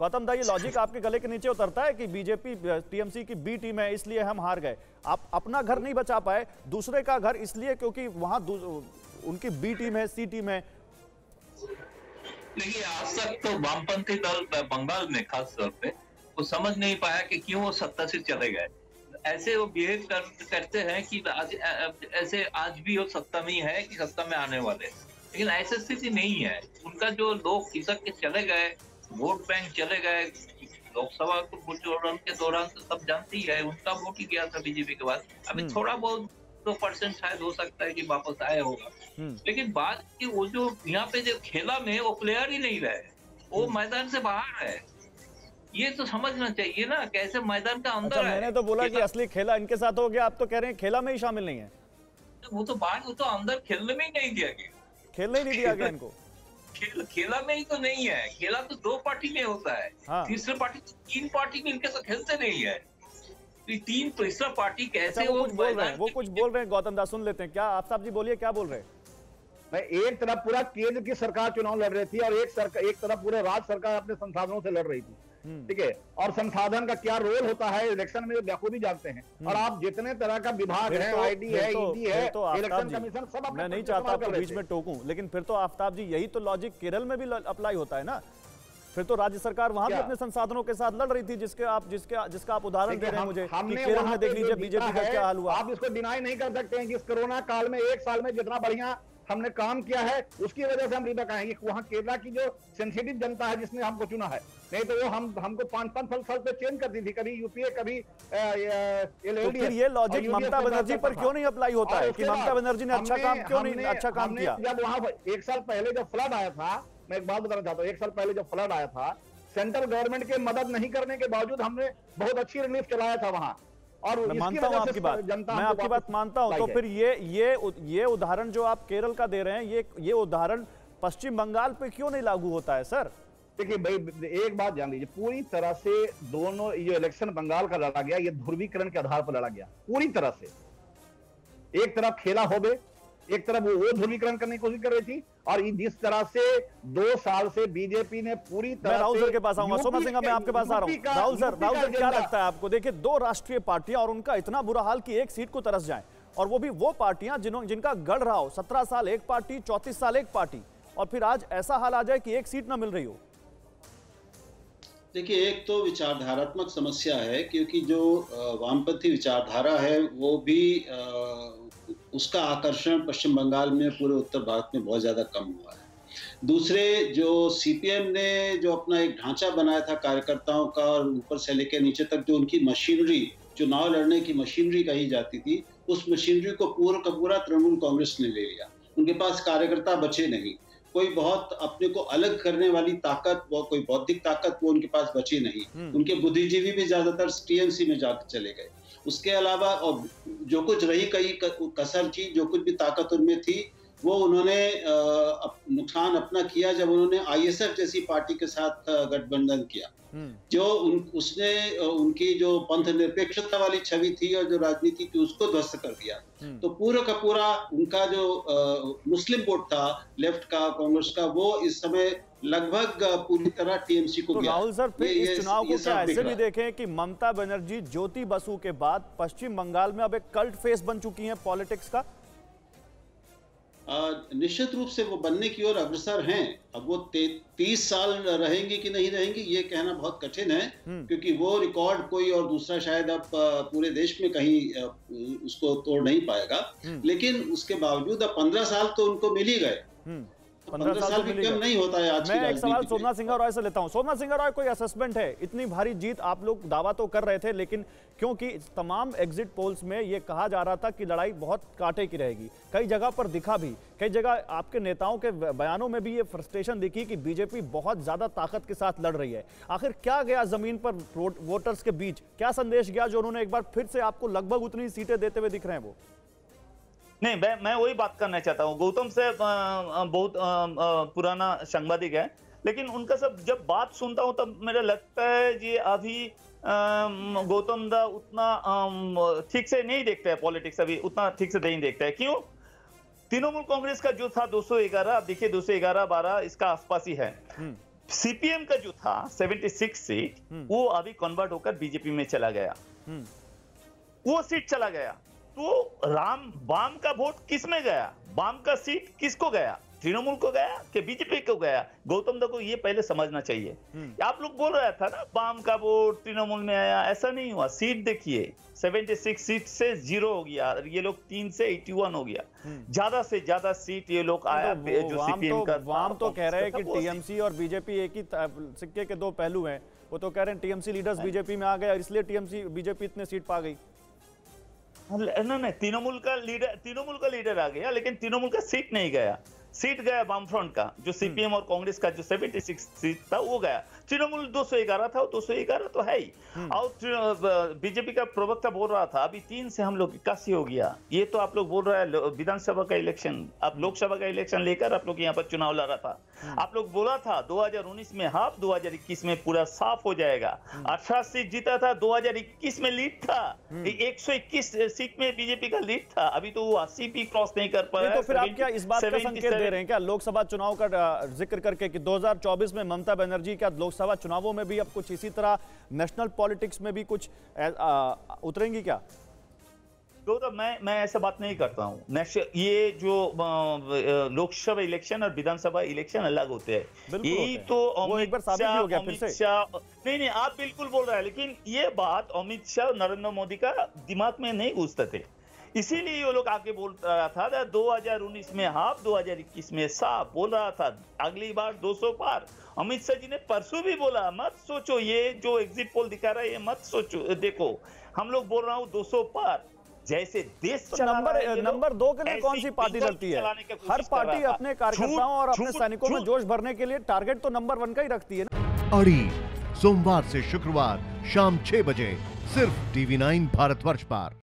गौतम दास, ये लॉजिक आपके गले के नीचे उतरता है कि बीजेपी टीएमसी की बी टीम है इसलिए हम हार गए। आप अपना घर नहीं बचा पाए, दूसरे का घर इसलिए क्योंकि वहां उनकी बी टीम है, सी टीम है। देखिए, आज तक तो वामपंथी दल बंगाल में खास तौर पे वो समझ नहीं पाया कि क्यों वो सत्ता से चले गए। ऐसे वो बिहेव करते हैं कि ऐसे आज भी वो सत्ता में ही है कि सत्ता में आने वाले, लेकिन ऐसी स्थिति नहीं है। उनका जो लोग खिसक के चले गए, वोट बैंक चले गए, लोकसभा के दौरान तो सब जानती है उनका वोट ही गया था बीजेपी के बाद। अभी थोड़ा बहुत 2% शायद हो सकता है कि वापस आया होगा, लेकिन बात की वो जो यहाँ पे जो खेला में वो प्लेयर ही नहीं रहे, वो मैदान से बाहर है। ये तो समझना चाहिए ना कैसे मैदान का अंदर। अच्छा, मैंने तो बोला कि असली खेला इनके साथ हो गया, आप तो कह रहे हैं खेला में ही शामिल नहीं है। वो तो बाहर, वो तो अंदर खेलने में ही नहीं दिया गया, खेलने नहीं दिया गया इनको। खेला में ही तो नहीं है, खेला तो 2 पार्टी में होता है। हाँ। तीसरे पार्टी 3 पार्टी में इनके साथ खेलते नहीं है, 3 तीसरा पार्टी कैसे। वो कुछ बोल रहे हैं, वो कुछ बोल रहे हैं गौतम दास, सुन लेते हैं। क्या आप साहब जी बोलिए, क्या बोल रहे हैं? मैं एक तरफ पूरा केंद्र की सरकार चुनाव लड़ रही थी और एक तरफ पूरे राज्य सरकार अपने संसाधनों से लड़ रही थी, ठीक है। और संसाधन का क्या रोल होता है इलेक्शन में, बखूबी जानते हैं। और आप जितने तरह का विभाग है, आईडी है, ईडी है, इलेक्शन कमीशन, सब अपने। मैं नहीं चाहता आपको बीच में टोकूं, लेकिन फिर तो आफताब जी यही तो लॉजिक केरल में भी अप्लाई होता है ना। फिर तो राज्य सरकार वहां भी अपने संसाधनों के साथ लड़ रही थी, जिसका आप उदाहरण दे रहे हैं मुझे कि केरल में देख लीजिए बीजेपी का क्या हाल हुआ। आप इसको डिनाई नहीं कर सकते हैं कि इस कोरोना काल में 1 साल में जितना बढ़िया हमने काम किया है, उसकी वजह से हम रिबक आएंगे। वहाँ केरला की जो सेंसिटिव जनता है जिसने हमको चुना है, नहीं तो वो हमको 5-5 साल पे चेंज कर दी थी, कभी यूपीए कभी एलएलडी। तो ये लॉजिक ममता बनर्जी पर क्यों नहीं अप्लाई होता है कि ममता बनर्जी ने अच्छा काम किया? जब वहाँ 1 साल पहले जब फ्लड आया था, मैं एक बात बताना चाहता हूँ, 1 साल पहले जब फ्लड आया था, सेंट्रल गवर्नमेंट के मदद नहीं करने के बावजूद हमने बहुत अच्छी रिलीफ चलाया था वहाँ। और मैं मानता हूं आपकी बात, मैं आपकी बात मानता हूं। तो फिर ये उदाहरण जो आप केरल का दे रहे हैं, ये उदाहरण पश्चिम बंगाल पे क्यों नहीं लागू होता है सर? देखिए भाई, एक बात जान लीजिए, पूरी तरह से दोनों जो इलेक्शन बंगाल का लड़ा गया, ये ध्रुवीकरण के आधार पर लड़ा गया पूरी तरह से। एक तरफ खेला होबे, एक तरफ वो ध्रुवीकरण करने की कोशिश कर रही थी। और जिस तरह से 2 साल से बीजेपी ने पूरी तरह से, राहुल सर के पास आऊंगा, सोमा सिंह मैं आपके पास आ रहा हूं। राहुल सर क्या लगता है आपको? देखिए, 2 राष्ट्रीय पार्टियां और उनका इतना बुरा हाल कि 1 सीट को तरस जाएं, और वो भी वो पार्टियां जिनका गढ़ रहा हो 17 साल एक पार्टी, 34 साल एक पार्टी, और फिर आज ऐसा हाल आ जाए कि 1 सीट ना मिल रही हो। देखिए, एक तो विचारधारात्मक समस्या है, क्योंकि जो वामपंथी विचारधारा है वो भी उसका आकर्षण पश्चिम बंगाल में पूरे उत्तर भारत में बहुत ज़्यादा कम हुआ है। दूसरे, जो सीपीएम ने जो अपना एक ढांचा बनाया था कार्यकर्ताओं का, और ऊपर से लेकर नीचे तक जो उनकी मशीनरी, चुनाव लड़ने की मशीनरी कही जाती थी, उस मशीनरी को पूरा का पूरा तृणमूल कांग्रेस ने ले लिया। उनके पास कार्यकर्ता बचे नहीं, कोई बहुत अपने को अलग करने वाली ताकत, कोई बौद्धिक ताकत वो उनके पास बची नहीं। उनके बुद्धिजीवी भी ज़्यादातर टीएमसी में जाकर चले गए। उसके अलावा और जो कुछ रही कई कसर थी, जो कुछ भी ताकत उनमें थी, वो उन्होंने नुकसान अपना किया जब उन्होंने आईएसएफ जैसी पार्टी के साथ गठबंधन किया, जो उसने उनकी जो पंथ निरपेक्षता वाली छवि थी और जो राजनीति थी उसको ध्वस्त कर दिया। तो पूरा का पूरा उनका जो मुस्लिम वोट था लेफ्ट का, कांग्रेस का, वो इस समय लगभग पूरी तरह टीएमसी को। तो राहुल सर, फिर इस चुनाव को क्या ऐसे भी देखें कि ममता बनर्जी, ज्योति बसु के बाद पश्चिम बंगाल में अब एक कल्ट फेस बन चुकी है पॉलिटिक्स का? निश्चित रूप से वो बनने की ओर अग्रसर हैं। अब वो 30 साल रहेंगी कि नहीं रहेंगी ये कहना बहुत कठिन है, क्योंकि वो रिकॉर्ड कोई और दूसरा शायद अब पूरे देश में कहीं उसको तोड़ नहीं पाएगा। लेकिन उसके बावजूद अब 15 साल तो उनको मिल ही गए, 15 साल भी कम नहीं होता है। मैं एक सवाल सोमनाथ सिंह रॉय से लेता हूं। सोमनाथ सिंह रॉय, कोई असेसमेंट है? इतनी भारी जीत आप लोग दावा तो कर रहे थे, लेकिन क्योंकि तमाम एग्जिट पोल्स में ये कहा जा रहा था कि लड़ाई बहुत कांटे की रहेगी, कई जगह पर दिखा भी, कई जगह आपके नेताओं के बयानों में भी ये फ्रस्ट्रेशन दिखी कि बीजेपी बहुत ज्यादा ताकत के साथ लड़ रही है, आखिर क्या गया जमीन पर वोटर्स के बीच, क्या संदेश गया जो उन्होंने एक बार फिर से आपको लगभग उतनी सीटें देते हुए दिख रहे हैं? वो नहीं, मैं वही बात करना चाहता हूँ। गौतम से बहुत पुराना सांबादिक है, लेकिन उनका सब जब बात सुनता हूँ तब मेरा लगता है कि अभी गौतम दा उतना ठीक से नहीं देखता है पॉलिटिक्स, अभी उतना ठीक से नहीं देखता है। क्यों? तृणमूल कांग्रेस का जो था 211, आप देखिए 211-12 इसका आसपास ही है। सीपीएम का जो था 76 सीट वो अभी कन्वर्ट होकर बीजेपी में चला गया, वो सीट चला गया। तो बाम का वोट किसमें गया, बाम का सीट किसको गया, तृणमूल को गया कि बीजेपी को गया? गौतम दास को ये पहले समझना चाहिए। आप लोग बोल रहा था ना बाम का वोट तृणमूल में आया, ऐसा नहीं हुआ। सीट देखिए 76 सीट से 0 हो गया, ये लोग 3 से 81 हो गया। ज्यादा से ज्यादा सीट ये लोग आया जो सीपीएम का। वाम तो कह रहे हैं कि टीएमसी और बीजेपी एक ही सिक्के के दो पहलू हैं। वो तो कह रहे हैं टीएमसी लीडर्स बीजेपी में आ गए, इसलिए टीएमसी बीजेपी इतने सीट पा गई। नहीं, तृणमूल का लीडर आ गया, लेकिन तृणमूल का सीट नहीं गया। सीट गया बामफ्रंट का, जो सीपीएम और कांग्रेस का जो 76 सीट था वो गया। तृणमूल 211 था, 211 तो है ही। और बीजेपी का प्रवक्ता बोल रहा था अभी 3 से हम लोग 81 हो गया। ये तो आप लोग बोल रहा है विधानसभा का इलेक्शन, आप लोकसभा का इलेक्शन लेकर आप लोग यहाँ पर चुनाव लड़ रहा था। आप लोग बोला था 2019 में हाफ, 2021 में पूरा साफ हो जाएगा। 18 सीट जीता था, 2021 में लीड था, 121 सीट में बीजेपी का लीड था। अभी तो वो 80 भी क्रॉस नहीं कर पाया। तो फिर आप क्या इस बात का संकेत दे रहे हैं क्या लोकसभा चुनाव का जिक्र करके कि 2024 में ममता बनर्जी क्या लोकसभा चुनावों में भी अब कुछ इसी तरह नेशनल पॉलिटिक्स में भी कुछ उतरेंगी क्या? तो मैं ऐसा बात नहीं करता हूं। ये जो लोकसभा इलेक्शन और विधानसभा इलेक्शन अलग होते हैं। यही तो अमित शाह नहीं, आप बिल्कुल बोल रहे हैं, लेकिन ये बात अमित शाह नरेंद्र मोदी का दिमाग में नहीं घुसते थे, इसीलिए ये लोग आके बोल रहा था 2019 में हाफ, 2021 में साफ। बोल रहा था अगली बार 200 पार। अमित शाह जी ने परसों भी बोला मत सोचो, ये जो एग्जिट पोल दिखा रहा है ये मत सोचो, देखो हम लोग बोल रहा हूँ 200 पार। जैसे देश तो नंबर 2 के लिए कौन सी पार्टी लड़ती है? हर पार्टी अपने कार्यकर्ताओं और अपने सैनिकों में जोश भरने के लिए टारगेट तो नंबर 1 का ही रखती है ना। अरे सोमवार से शुक्रवार शाम 6 बजे सिर्फ TV9 भारतवर्ष पर।